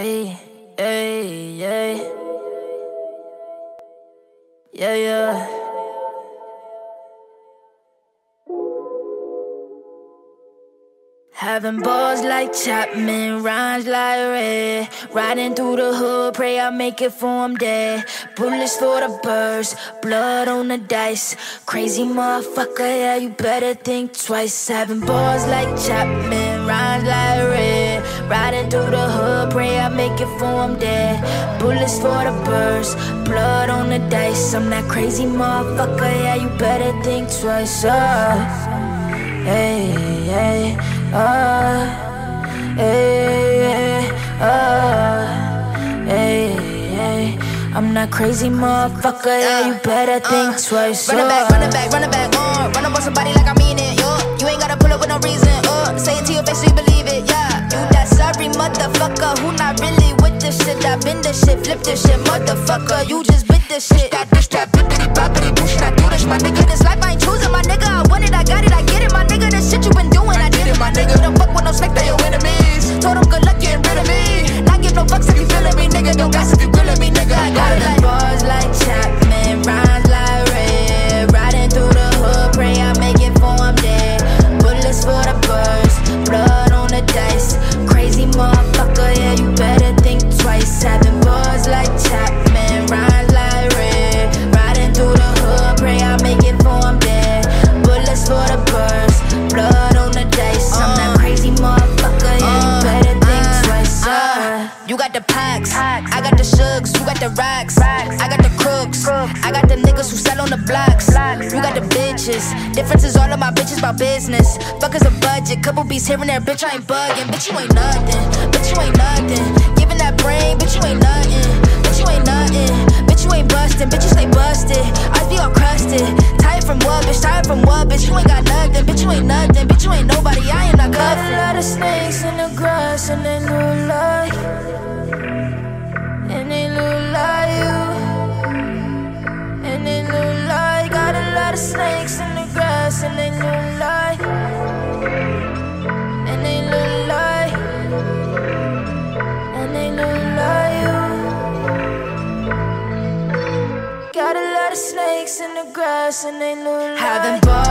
Ay, ay, ay. Yeah, yeah. Having balls like Chapman, rhymes like Red. Riding through the hood, pray I make it for I'm dead. Bullets for the birds, blood on the dice. Crazy motherfucker, yeah, you better think twice. Having balls like Chapman, rhymes like Red. Riding through the hood, pray I make it for I'm dead. Bullets for the birds, blood on the dice. I'm that crazy motherfucker, yeah, you better think twice. Hey, hey. I'm that crazy motherfucker, yeah, you better think twice. Run it back, run it back, run it back, run up on somebody like I mean it, yo. You ain't gotta pull up with no reason, say it to your face so you believe it, yeah. You that sorry motherfucker, who not really with this shit. I been this shit, flip this shit, motherfucker, you just bit this shit. That dish, that bippity boppity boosh, I do this, my nigga. This life I ain't choosing, my nigga. I want it, I got it, I get it, my nigga. This shit you been doing, I did it, my nigga. Don't fuck with no snake, they your enemies. Told them good luck getting rid of me. Not give no fucks if you feeling me, nigga. Don't gossip if you grilling me, nigga. I got it like bars like Chapman, rhymes like Red. Riding through the hood, pray I make it for I'm dead. Bullets for the birds, blood on the dice. Crazy motherfucker, yeah, you better think twice. Having bars like Chapman, rhymes like Red. Riding through the hood, pray I make it for I'm dead. Bullets for the birds, blood on the dice. I'm that crazy motherfucker, yeah, you better think twice. You got the packs, I got the shugs, you got the racks, I got the crooks, I got the niggas who sell on the blocks. You got the bitches, differences all of my bitches about business. Fuck is a budget, couple beats here and there, bitch I ain't bugging. Bitch you ain't nothing, bitch you ain't nothing. Giving that brain, bitch you ain't nothing, bitch you ain't nothing. Bitch you ain't bustin', bitch you stay busted. I be all crusted, tired from what, bitch, tired from what, bitch you ain't got nothing, bitch you ain't nothing, bitch you ain't nobody, I am not cuffin'. Got a lot of snakes in the grass and they look like. And they look like you, and they look like. Got a lot of snakes in the grass, and they look like. And they look like. And they look like you. Got a lot of snakes in the grass, and they look like. Having